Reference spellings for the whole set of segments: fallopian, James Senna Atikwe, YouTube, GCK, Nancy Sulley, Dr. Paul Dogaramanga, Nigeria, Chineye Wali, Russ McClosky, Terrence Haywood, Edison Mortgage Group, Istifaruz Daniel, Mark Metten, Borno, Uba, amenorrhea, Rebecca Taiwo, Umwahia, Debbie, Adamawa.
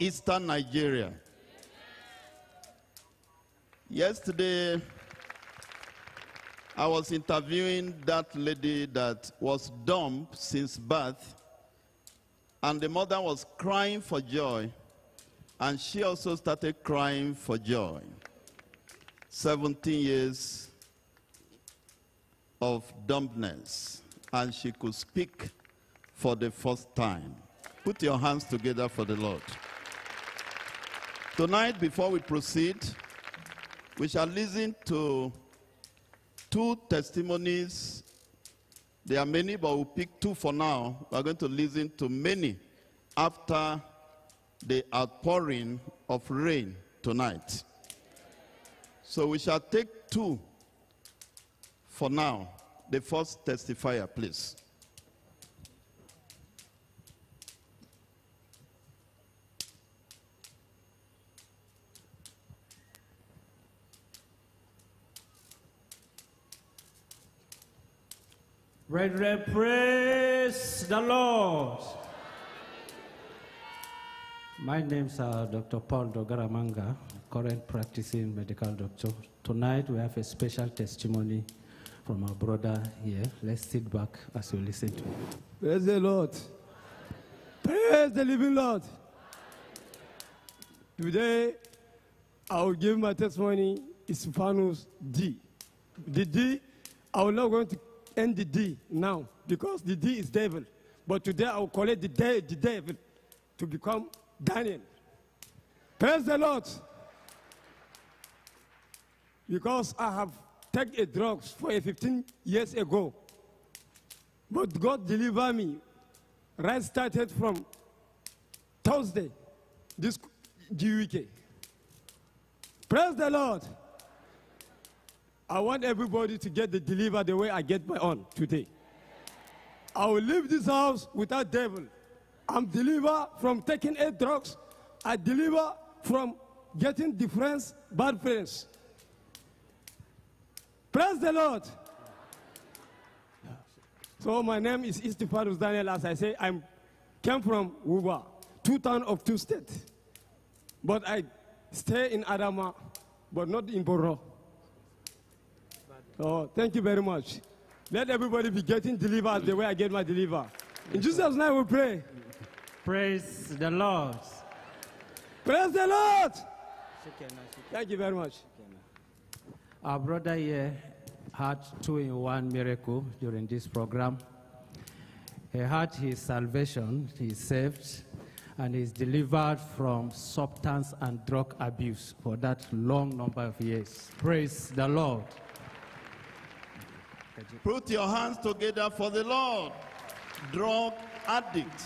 Eastern Nigeria. Yesterday, I was interviewing that lady that was dumb since birth, and the mother was crying for joy, and she also started crying for joy. 17 years of dumbness, and she could speak for the first time. Put your hands together for the Lord. Tonight, before we proceed, we shall listen to two testimonies. There are many, but we'll pick two for now. We're going to listen to many after the outpouring of rain tonight. So we shall take two for now. The first testifier, please. Brethren, praise the Lord. My name is Dr. Paul Dogaramanga, current practicing medical doctor. Tonight we have a special testimony from our brother here. Let's sit back as we listen to him. Praise the Lord. Praise the living Lord. Today I will give my testimony. Istifaruz D. The D, I will not going to end the D now, because the D is devil. But today I will call it the devil to become Daniel. Praise the Lord. Because I have taken a drugs for 15 years ago. But God delivered me. Right started from Thursday, this weekend. Praise the Lord. I want everybody to get the deliver the way I get my own today. I will leave this house without devil. I'm delivered from taking eight drugs. I deliver from getting the friends, bad friends. Praise the Lord. So my name is Istifaruz Daniel. As I say, I came from Uba, two towns of two states. But I stay in Adamawa, but not in Borno. Oh, thank you very much. Let everybody be getting delivered the way I get my deliver. In Jesus' name we pray. Praise the Lord. Praise the Lord. Thank you very much. Our brother here had 2-in-1 miracle during this program. He had his salvation, he's saved, and he's delivered from substance and drug abuse for that long number of years. Praise the Lord. Put your hands together for the Lord. Drug addict.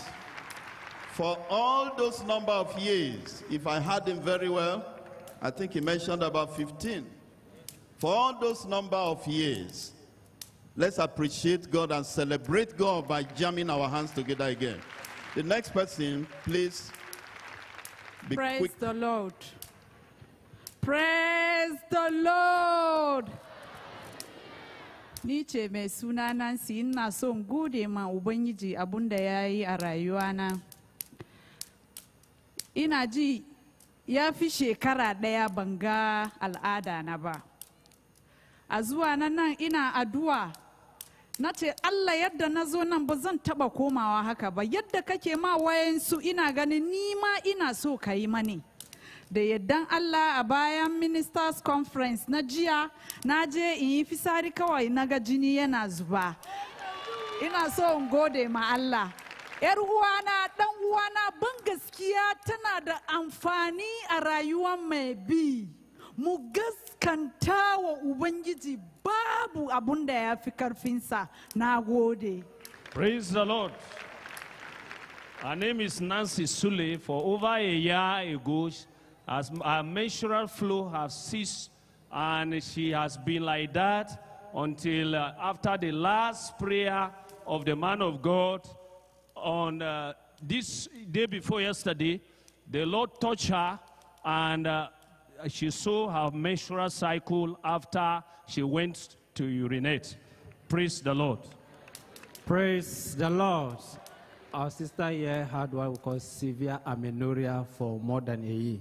For all those number of years, if I heard him very well, I think he mentioned about 15. For all those number of years, let's appreciate God and celebrate God by jamming our hands together again. The next person, please. Praise the Lord. Praise the Lord. Nice mai suna Nancy, ina son gode ma Ubangiji abunda yayi a rayuwana. Ina ji ya fi shekara daya banga al'ada na ba. A zuwa nan ina addu'a nace Allah yadda nazo nan ba zan taba komawa haka ba. Yadda kake ma wayansu ina ganin ni ma ina so kai mani. Da yaddan Allah a bayan ministers conference na jiya na je in yi fisari kawai na ga jini yana zuba. Ina so in gode ma Allah. Yar uwana, dan uwana, ban gaskiya tana da amfani a rayuwar mai bi. Mu gaskanta wa Ubangiji babu abun da ya fi karfinsa. Na gode. Praise the Lord. Her name is Nancy Sulley. For over a year ago, as her menstrual flow has ceased, and she has been like that until after the last prayer of the man of God on this day before yesterday. The Lord touched her, and she saw her menstrual cycle after she went to urinate. Praise the Lord. Praise the Lord. Our sister here had what we call severe amenorrhea for more than a year.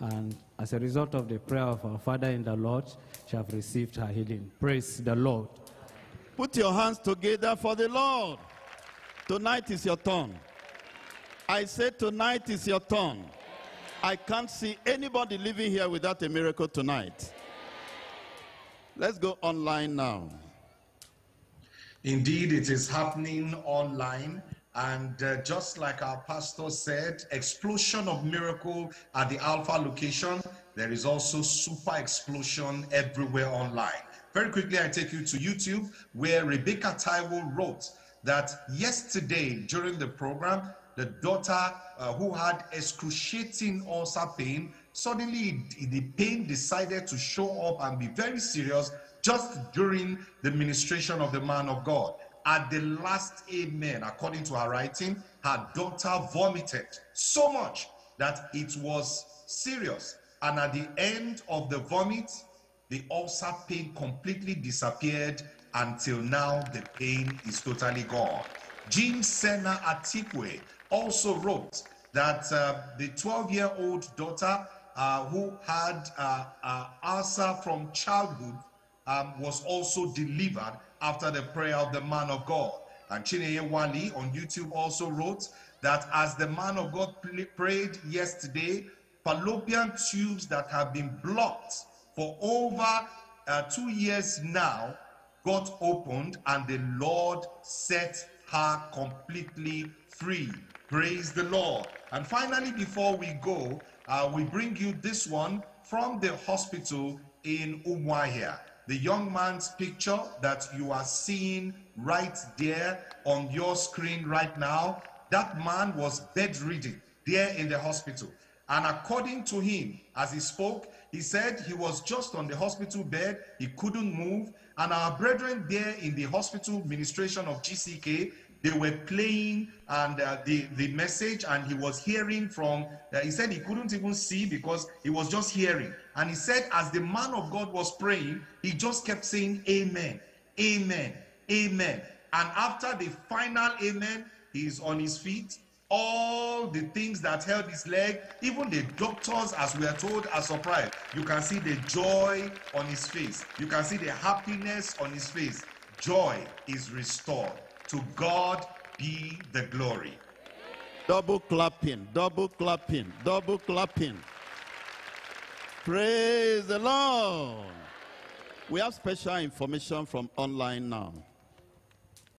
And as a result of the prayer of our Father in the Lord, she has received her healing. Praise the Lord. Put your hands together for the Lord. Tonight is your turn. I say tonight is your turn. I can't see anybody living here without a miracle tonight. Let's go online now. Indeed, it is happening online. And just like our pastor said, explosion of miracle at the Alpha location. There is also super explosion everywhere online. Very quickly, I take you to YouTube, where Rebecca Taiwo wrote that yesterday during the program, the daughter who had excruciating ulcer pain, suddenly the pain decided to show up and be very serious just during the ministration of the man of God. At the last amen, according to her writing, her daughter vomited so much that it was serious. And at the end of the vomit, the ulcer pain completely disappeared. Until now, the pain is totally gone. James Senna Atikwe also wrote that the 12-year-old daughter who had ulcer from childhood was also delivered after the prayer of the man of God. And Chineye Wali on YouTube also wrote that as the man of God prayed yesterday, fallopian tubes that have been blocked for over 2 years now got opened, and the Lord set her completely free. Praise the Lord. And finally, before we go, we bring you this one from the hospital in Umwahia. The young man's picture that you are seeing right there on your screen right now, that man was bedridden there in the hospital. And according to him, as he spoke, he said he was just on the hospital bed, he couldn't move. And our brethren there in the hospital administration of GCK, they were playing and the message, and he was hearing from, he said he couldn't even see because he was just hearing. And he said as the man of God was praying, he just kept saying, amen, amen, amen. And after the final amen, he is on his feet. All the things that held his leg, even the doctors, as we are told, are surprised. You can see the joy on his face. You can see the happiness on his face. Joy is restored. To God be the glory. Double clapping, double clapping, double clapping. Praise the Lord. We have special information from online now.